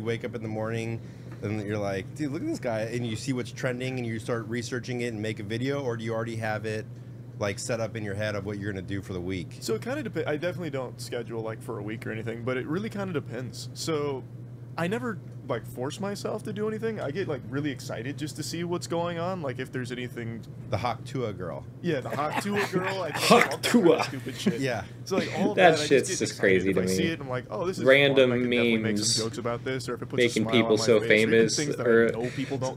you wake up in the morning and you're like, dude, look at this guy, and you see what's trending and you start researching it and make a video, or do you already have it like set up in your head of what you're gonna do for the week? So it kind of depends. I definitely don't schedule like for a week or anything, but it really kind of depends. So I never like force myself to do anything. I get like really excited just to see what's going on, like if there's anything. The Hawk Tuah girl. Yeah, the Hawk Tuah girl. I Hawk Tuah. Stupid shit. Yeah. So like all of that shit's just crazy to me. I see it, I'm like, oh, this is random fun. Memes. Make some jokes about this, or if it puts making a people so face, famous, or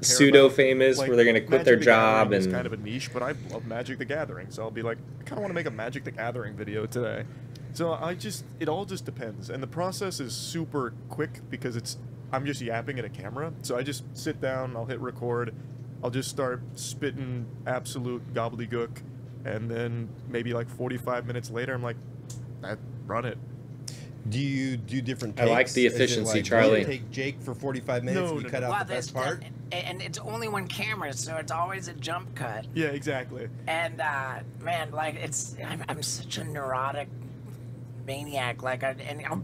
pseudo famous, like, where they're gonna quit Magic their job and. It's kind of a niche, but I love Magic the Gathering, so I'll be like, I kind of want to make a Magic the Gathering video today. So I just, it all just depends, and the process is super quick because it's, I'm just yapping at a camera. So I just sit down, I'll hit record, I'll just start spitting absolute gobbledygook, and then maybe like 45 minutes later, I'm like, I run it. Do you do different takes? I like the efficiency, like, Charlie. You take Jake for 45 minutes and you cut out the best part? And it's only one camera, so it's always a jump cut. Yeah, exactly. And man, like it's, I'm such a neurotic maniac, like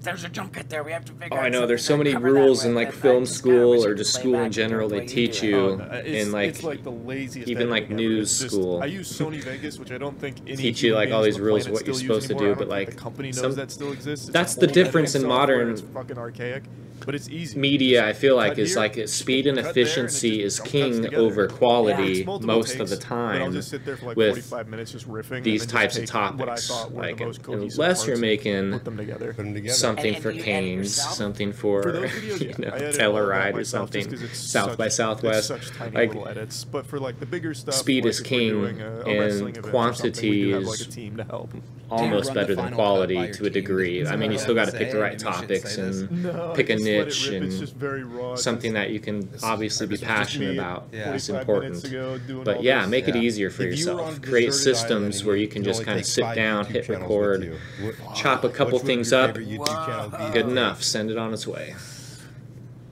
there's a jump cut there, we have to figure out. Oh, I know, there's so many rules in like film school or just school in general. They teach you in like the laziest, even like news school. I use Sony Vegas, which I don't think any teach you like all these rules of what you're supposed to do, but like the company knows that still exists. That's the difference in modern fucking archaic, but it's easy media. I feel like is like speed and efficiency is king over quality most of the time with these types of topics. Like unless you're making Put them together. Something for canes, something for you know, Telluride or something, South by Southwest. Like edits, but for like the bigger stuff, speed is king, and quantity is almost better than quality to a degree. I mean, you still got to pick the right topics and pick a niche and something that you can obviously be passionate about. It's important, but yeah, make it easier for yourself. Create systems where you can just kind of sit down, hit record, chop a couple things up, good enough, send it on its way.